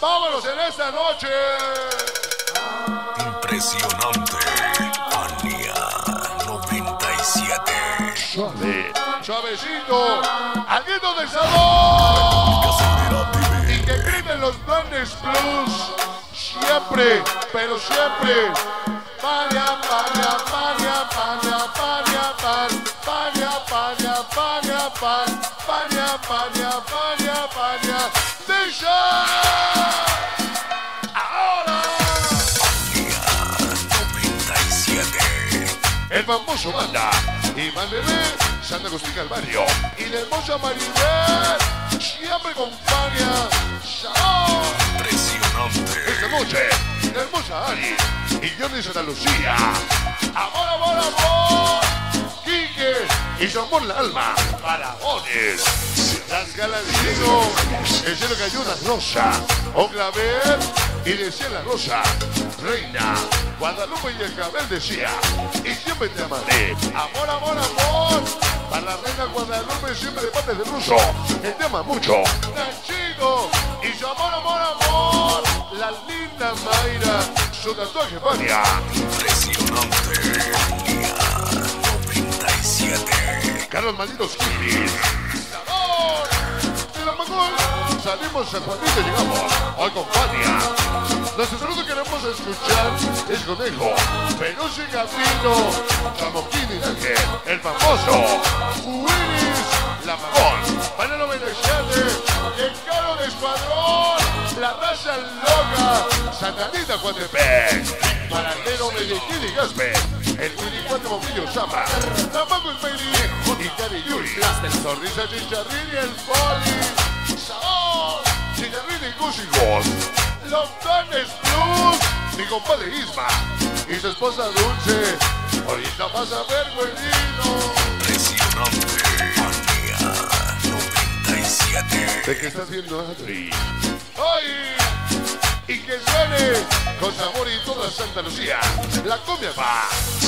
Vámonos en esta noche. Impresionante. Fania 97. Suave. Suavecito. Alguito de sabor. Y que griten los Duendes Plus. Siempre, pero siempre. Fania, Fania, Fania, Fania, Fania, Fania, Fania, Fania, Fania, Fania, Fania, Fania, ahora. Fania 97. El famoso Banda y Mandelé, Santa Agustín Calvario y la hermosa Maribel, siempre con Fania. Impresionante. Esta noche, la hermosa Ari y Johnny Santa Lucía. Amor, amor, amor. Quique y su amor la alma. Parabones. Las Galancino. El cielo cayó una rosa. Oclaver y decía la rosa. Reina. Guadalupe y el Cabel decía. Y siempre te amaré. Amor, amor, amor. Para la reina Guadalupe siempre de parte del ruso. Te tema mucho. Nachito y su amor, amor, amor. La linda Mayra. Su tatuaje, Fania. Impresionante. Fania 97. Carlos Malditos Kilis. Sabor. De la mejor. Salimos a Juanito y llegamos. Hoy con Fania. Nuestro saludo queremos escuchar es Conejo. Peluche y Gabino. Chamoquín y Ángel. El famoso. Willis. La Magón. Panel 97. El Caro de Escuadrón. La raza loca, Santa Anita Cuatepec, Maratero Medellín y Gaspe, el Willy Cuatro Bombillo Sama, Tamago el Peri, Icari Yuri, Sonrisa Chicharrín y el Poli, Sabor, Chicharrín y Gusigos, Los Planes Plus, mi compadre Isma y su esposa Dulce, ahorita vas a ver güerino. Impresionante, Fania 97. ¿De qué estás viendo, Adri? Y que suene con sabor y toda Santa Lucía. La cumbia va.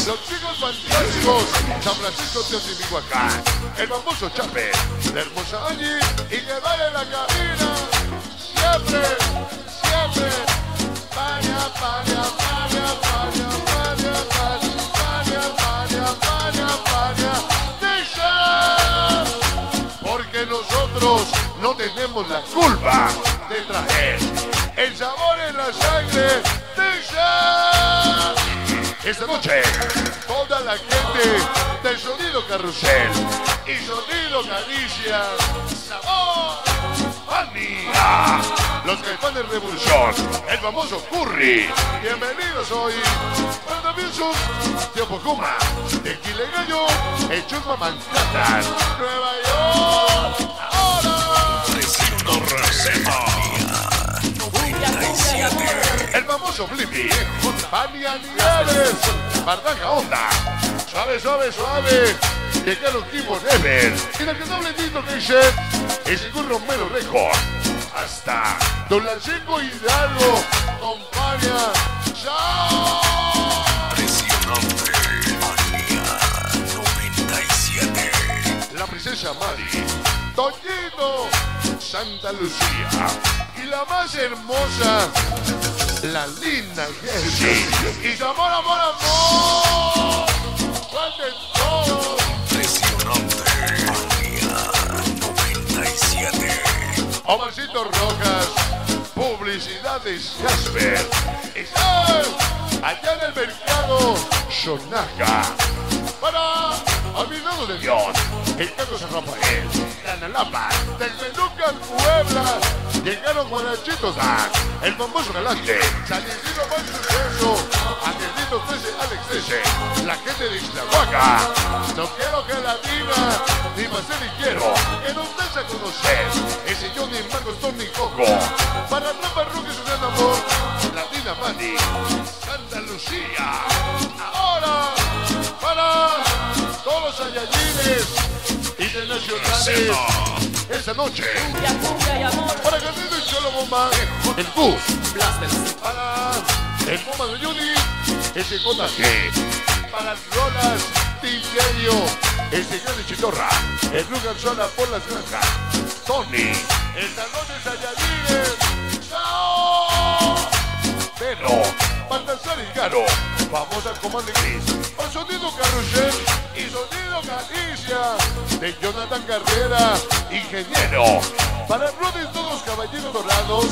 Los chicos fantásticos. San Francisco Teotihuacán. El famoso Chape. La hermosa Angie. Y que vale la cabina. Siempre, siempre. Fania, Fania, Fania, Fania, Fania, Fania, Fania, Fania, Fania. Dice. Porque nosotros no tenemos la culpa de traer el sabor en la sangre de esta noche. Toda la gente del sonido carrusel y sonido caricia. Sabor Fania. Los Caifanes Revolución. El famoso Curry. Bienvenidos hoy. Pero también son Tiempo Kuma, Tequila Gallo, El Chusma Manhattan, Nueva York. El famoso Flippy, Fania Nieves, Bardaga Onda, Suave, Suave, Suave, de Carlos Tipo Never, y la que doble Tito Kishet, y Según Romero Record, hasta Don Lancinco Hidalgo, con Fania, ¡chao! Impresionante, Fania 97. La princesa Mari, Toñito, Santa Lucía, y la más hermosa, la linda Jessie. Y su amor, amor, amor. Juan de todo. Impresionante. Fania 97. Omarcito Rojas. Publicidades Jasper. Allá en el mercado. Sonaja. Para Olvidado de Dios. El Caco San Rafael. Tanalapa. Del Menuca al Puebla. Llegaron guarachitos a el famoso galante, San Isidro más suceso, atendido 13 Alex 13, la gente de Ixtlahuaca. No quiero gelatina, ni pastel y quiero, que nos des a conocer, ese yo ni Marcos Tony Coco, para no parruques un amor, Latina Mani, Santa Lucía, ahora, para todos los ayayines internacionales, esa noche. Para Candido y Cholo Bomba, el bus. Para el Bomba de Yuli, ese Conaje. Para Rolas, Tiberio, ese Gran de Chitorra. El Lugar Sola por las Granjas. Tony, el Salón de Sayayines. ¡Chao! Ícaro, famosa como Andrés, o sonido carrusel y sonido Galicia, de Jonathan Carrera, ingeniero. Para brothers todos caballeros dorados,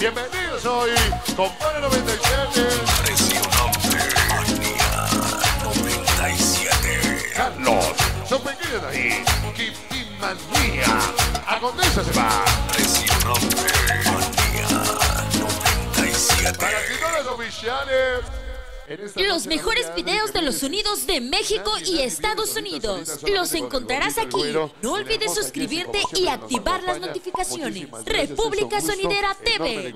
bienvenidos hoy con Fania 97. Impresionante, Fania 97. Carlos, son pequeños de ahí, Kipimanía, a Condesa se va. Impresionante, Fania 97. Para titulares oficiales. Los mejores videos de los sonidos de México y Estados Unidos los encontrarás aquí. No olvides suscribirte y activar las notificaciones. República Sonidera TV.